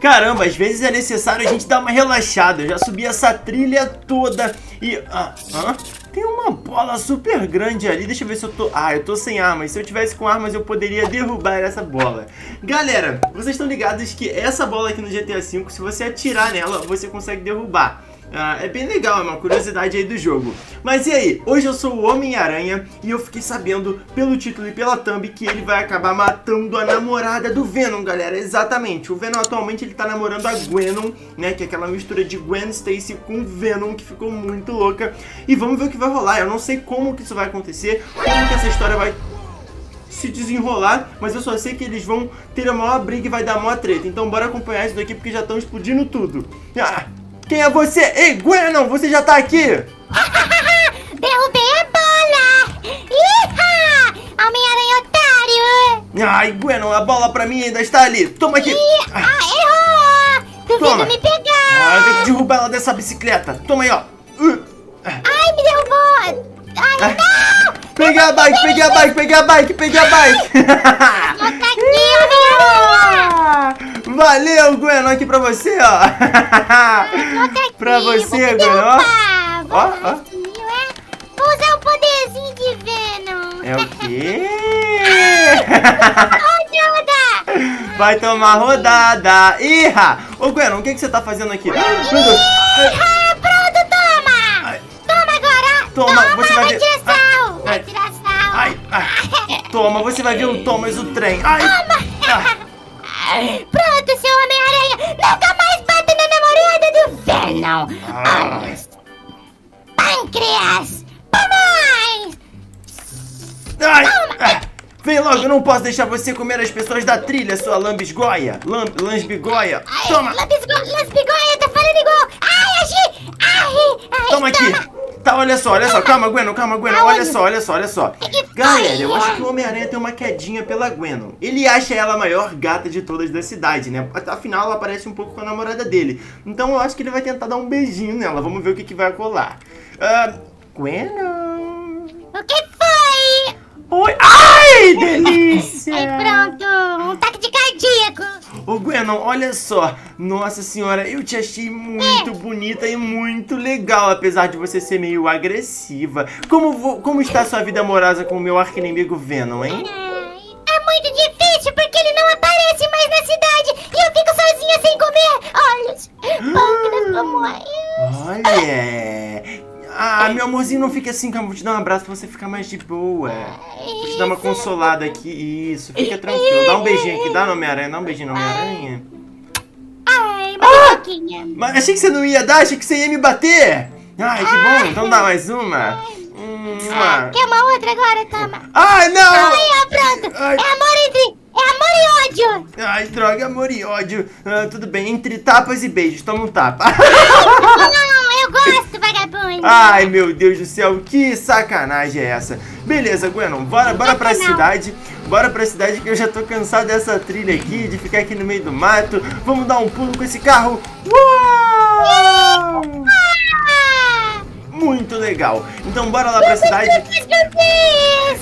Caramba, às vezes é necessário a gente dar uma relaxada. Eu já subi essa trilha toda e... tem uma bola super grande ali. Deixa eu ver se eu tô... eu tô sem armas. Se eu tivesse com armas, eu poderia derrubar essa bola. Galera, vocês estão ligados que essa bola aqui no GTA V, se você atirar nela, você consegue derrubar. É bem legal, é uma curiosidade aí do jogo. Mas e aí? Hoje eu sou o Homem-Aranha e eu fiquei sabendo pelo título e pela thumb que ele vai acabar matando a namorada do Venom, galera. Exatamente, o Venom atualmente ele tá namorando a Gwenom, né, que é aquela mistura de Gwen Stacy com Venom que ficou muito louca. E vamos ver o que vai rolar, eu não sei como que isso vai acontecer, como que essa história vai... se desenrolar, mas eu só sei que eles vão ter a maior briga e vai dar a maior treta. Então bora acompanhar isso daqui porque já estão explodindo tudo. Quem é você? Ei, Gwenom, você já tá aqui? Derrubei a bola! Iha! Homem-Aranha otário! Ai, Gwenom, a bola pra mim ainda está ali. Toma aqui! Errou! Duvido me pegar! Eu tenho que derrubar ela dessa bicicleta. Toma aí, ó. Ai, me derrubou! Ai, não! Peguei a bike, peguei a bike, peguei a bike, peguei a bike! Bota aqui, Homem-Aranha! Valeu, Gwen, aqui pra você, ó. Aqui, pra você, Gwen, ó. Vou usar o poderzinho de Venom. É o quê? Rodada! Vai tomar rodada. Iha! Ô, Gwen, o que, que você tá fazendo aqui? Iha, pronto, toma! Toma agora! Toma, você vai ver... vai tirar sal! Toma, você vai ver o Thomas, o trem. Toma! Pronto, seu Homem-Aranha! Nunca mais bate na namorada do Venom! Pâncreas! Vamos! Vem logo, eu não posso deixar você comer as pessoas da trilha, sua lambisgoia! Lambisgoia! Toma! Lambisgoia, tá falando igual! Toma aqui! Tá, olha só, calma, Gwenom, olha só. Galera, eu acho que o Homem-Aranha tem uma quedinha pela Gwenom. Ele acha ela a maior gata de todas da cidade, né? Afinal, ela parece um pouco com a namorada dele. Então eu acho que ele vai tentar dar um beijinho nela. Vamos ver o que, que vai rolar. Gwenom... O que foi? Oi! Ai, delícia! Ai, pronto, um ataque de cardíaco. Ô, Gwenom, olha só. Nossa senhora, eu te achei muito bonita e muito legal, apesar de você ser meio agressiva. Como está a sua vida amorosa com o meu arqui-inimigo Venom, hein? É muito difícil, porque ele não aparece mais na cidade e eu fico sozinha sem comer olhos. Olha... meu amorzinho, não fique assim, calma. Vou te dar um abraço pra você ficar mais de boa. Vou te dar uma consolada aqui. Isso, fica tranquilo. Dá um beijinho aqui, dá no Homem-Aranha, dá um beijinho no Homem-Aranha. Ai, uma boquinha. Mas achei que você não ia dar, achei que você ia me bater. Ai, que bom, então dá mais uma. Quer uma outra agora, toma. Ai, não! Ai, pronto, é amor entre... é amor e ódio! Ai, droga, amor e ódio. Tudo bem, entre tapas e beijos, toma um tapa. Não, eu gosto, vagabundo. Ai, meu Deus do céu, que sacanagem é essa? Beleza, Gwenom, bora pra cidade. Bora pra cidade que eu já tô cansado dessa trilha aqui, de ficar aqui no meio do mato. Vamos dar um pulo com esse carro. Uau! Muito legal. Então bora lá pra cidade.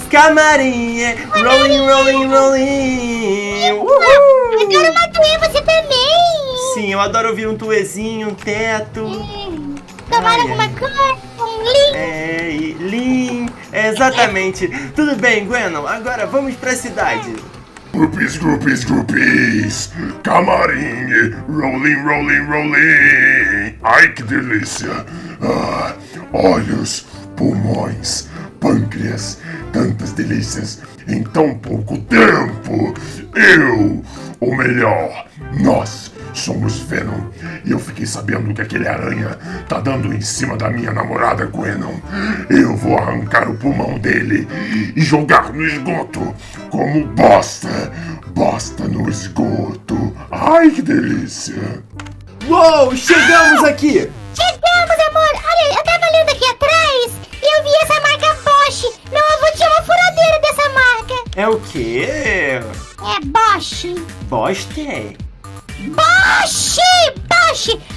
Camarinha, rolling, rolling, rolling. Eu adoro uma tuê, você também. Sim, eu adoro ouvir um tuezinho, um teto. Tomar alguma coisa, um lean. Exatamente. Tudo bem, Gwenom, agora vamos pra cidade. Groupies, groupies, groupies. Camarinha, rolling, rolling, rolling. Ai, que delícia. Olhos, pulmões, pâncreas, tantas delícias em tão pouco tempo. Eu, ou melhor, nós somos Venom. E eu fiquei sabendo que aquele aranha tá dando em cima da minha namorada Gwenom. Eu vou arrancar o pulmão dele e jogar no esgoto como bosta. Bosta no esgoto. Ai, que delícia. Uou, chegamos aqui. Chegamos, amor! Olha, eu tava olhando aqui atrás e eu vi essa marca Bosch. Meu avô tinha uma furadeira dessa marca. É o quê? É Bosch. Bosch!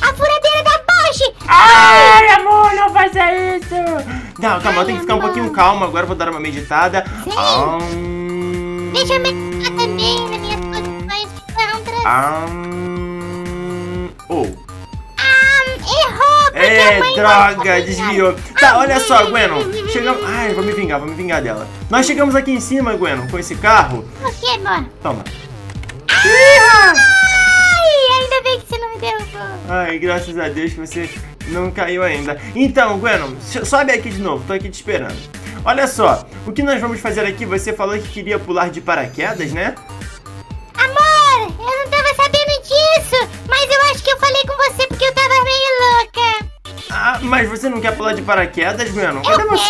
A furadeira da Bosch! Ai, amor, não faça isso! Não, calma, eu tenho que ficar um pouquinho calma. Agora eu vou dar uma meditada. Deixa eu meditar também nas minhas posições de contras. Droga, desviou. Tá, olha só, Gwenom. Chegamos... Ai, vou me vingar dela. Nós chegamos aqui em cima, Gwenom, com esse carro. O que, mano? Toma. Ai, ainda bem que você não me derrubou. Ai, graças a Deus que você não caiu ainda. Então, Gwenom, sobe aqui de novo. Tô aqui te esperando. Olha só, o que nós vamos fazer aqui? Você falou que queria pular de paraquedas, né? Amor, eu não tava sabendo disso. Mas eu acho que eu falei com você porque eu tava meio louca. Ah, mas você não quer pular de paraquedas, Venom? Eu quero, é um dos meus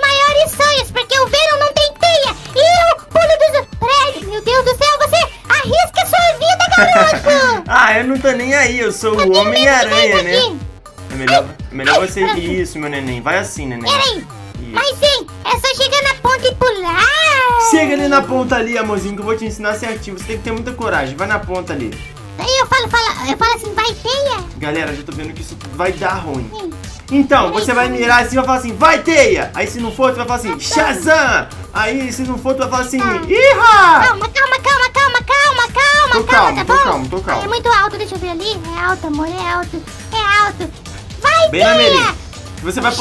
maiores sonhos, porque o Venom não tem teia. E eu pulo dos prédios. Meu Deus do céu, você arrisca sua vida, garoto. Ah, eu não tô nem aí, eu sou o Homem-Aranha, né? Aqui. É melhor você... Pronto. Isso, meu neném, vai assim, neném. Peraí. Mas sim, é só chegar na ponta e pular. Chega ali na ponta ali, amorzinho, que eu vou te ensinar certinho. Você tem que ter muita coragem, vai na ponta ali. Eu falo assim, vai teia. Galera, já tô vendo que isso vai dar ruim. Sim. Então, você vai mirar assim e vai falar assim, vai teia. Aí se não for, tu vai falar assim, Shazam. Aí se não for, tu vai falar assim, iha. Calma, tá bom? Tô calmo. É muito alto, deixa eu ver ali. É alto, amor, é alto. Vai bem teia. Você vai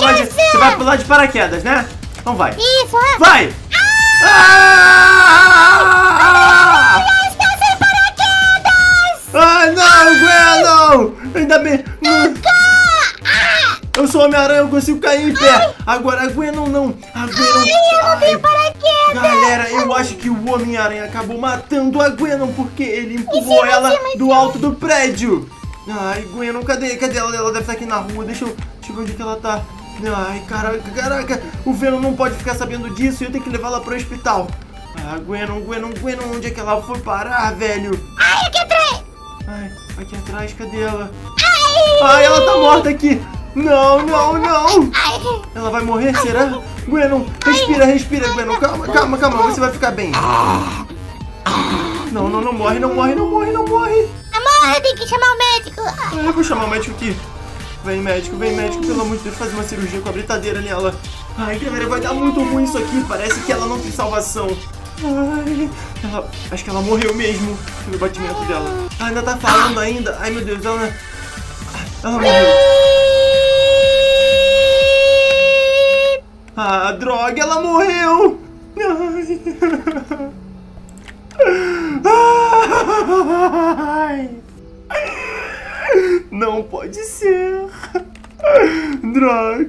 pular de paraquedas, né? Então vai. Isso, vai! Ah! Eu estou sem paraquedas! Ah, não, Gwen, não! Ainda bem. Eu sou Homem-Aranha, eu consigo cair em pé. Agora, a Gwen não. A Gwen não. Eu não tenho paraquedas. Galera, eu acho que o Homem-Aranha acabou matando a Gwen porque ele empurrou ela do alto do prédio. Ai, Gwen, cadê ela? Ela deve estar aqui na rua. Deixa eu ver onde que ela tá. Ai, caraca. O Venom não pode ficar sabendo disso e eu tenho que levar ela pro hospital. Ah, Gwen, onde é que ela foi parar, velho? Ai, aqui atrás. Ai, aqui atrás, cadê ela? Ai, ela tá morta aqui. Não. Ela vai morrer, será? Gwen, respira, Gwen. Calma. Você vai ficar bem. Não morre, não morre. Amor, eu tenho que chamar o médico. Eu vou chamar o médico aqui. Vem médico, pelo amor de Deus, faz uma cirurgia com a britadeira nela. Ai, galera, vai dar muito ruim isso aqui, parece que ela não tem salvação. Ai, acho que ela morreu mesmo, pelo batimento dela. Ah, ainda tá falando ainda, ai meu Deus, ela morreu. Ah, droga, ela morreu. Ai. Não pode ser. Droga.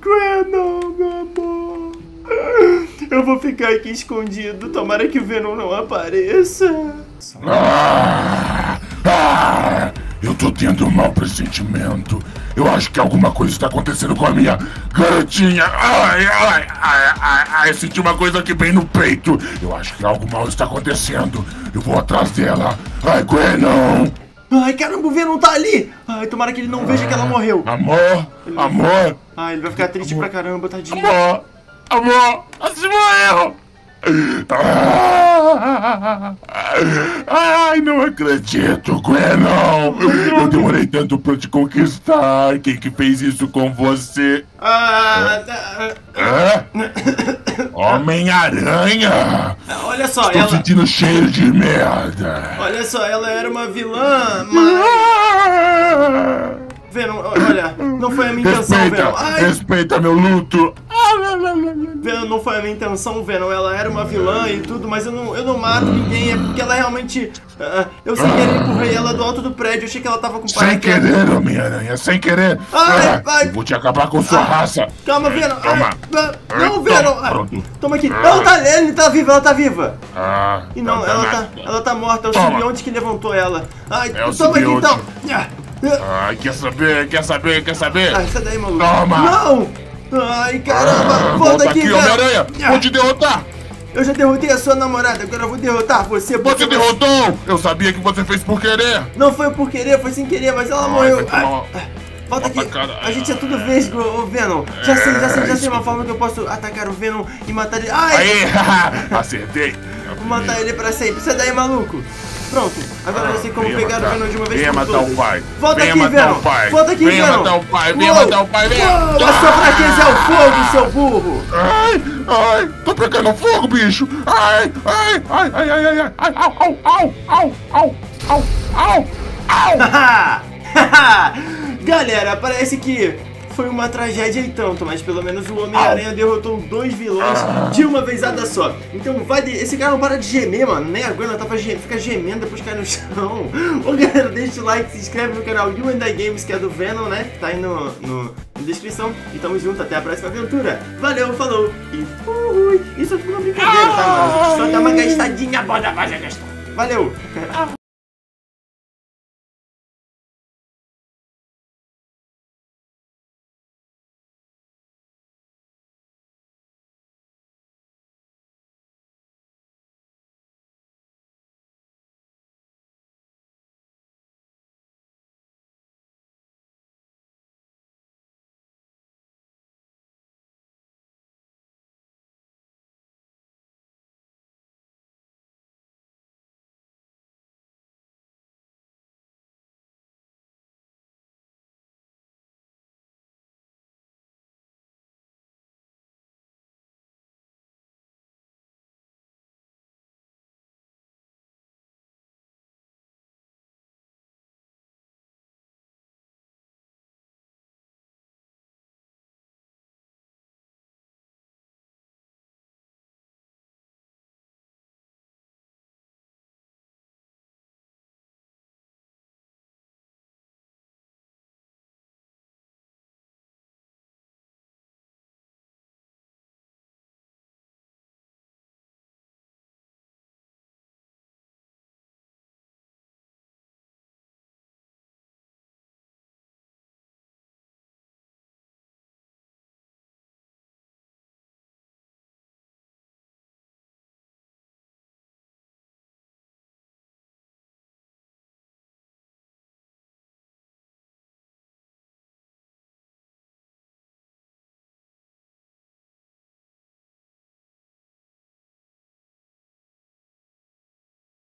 Gwenom, meu amor. Eu vou ficar aqui escondido. Tomara que o Venom não apareça. Eu tô tendo um mau pressentimento. Eu acho que alguma coisa está acontecendo com a minha garotinha. Ai, senti uma coisa aqui bem no peito. Eu acho que algo mal está acontecendo. Eu vou atrás dela. Ai, Gwenom. Ai, caramba, o Venom tá ali. Ai, tomara que ele não veja que ela morreu. Amor. Ai, ele vai ficar triste pra caramba, tadinho. Amor, ela se morreu. Ai, não acredito, Gwenom. Eu demorei tanto pra te conquistar. Quem que fez isso com você? Homem-Aranha! Olha só, Estou sentindo cheiro de merda! Olha só, ela era uma vilã, mas... Venom, olha, não foi a minha intenção, Venom. Ai. Respeita meu luto! Venom, não foi a minha intenção, Venom. Ela era uma vilã e tudo, mas eu não mato ninguém. É porque ela realmente... eu sem querer empurrei ela do alto do prédio. Eu achei que ela tava com paraquedas. Sem querer, Homem-Aranha, sem querer. Ai. Vou te acabar com sua raça. Calma, Venom. Toma. Não, Venom. Toma aqui. Ela tá viva. E não, ela tá morta. É o simbionte que levantou ela. Ai, toma aqui, então. Ai, quer saber? Ai, sai daí, maluco. Toma. Não. Ai, caramba. Volta aqui, Homem-Aranha. Vou te derrotar. Eu já derrotei a sua namorada, agora eu vou derrotar você. Você derrotou? Eu sabia que você fez por querer. Não foi por querer, foi sem querer, mas ela morreu. Volta aqui. A gente é tudo vez, o Venom. Já sei uma forma que eu posso atacar o Venom e matar ele. Ai! Acertei. Vou matar ele pra sempre. Sai daí, maluco. Pronto, agora eu sei como pegar o Venom de uma vez por todas. Volta aqui, Venom. Venha matar o pai. A sua fraqueza é o fogo, seu burro. Ai, tô pegando fogo, bicho. Ai. Au. Galera, parece que foi uma tragédia e tanto, mas pelo menos o Homem-Aranha derrotou dois vilões de uma vezada só. Então vai de... Esse cara não para de gemer, mano, né? A Gwen tá pra ficar gemendo depois cai no chão. Ô galera, deixa o like, se inscreve no canal You and Die Games, que é do Venom, né? Tá aí na descrição. E tamo junto, até a próxima aventura. Valeu, falou e fui! Isso é tudo uma brincadeira, tá, mano? Só dá uma gastadinha, bota mais a gastar. Valeu!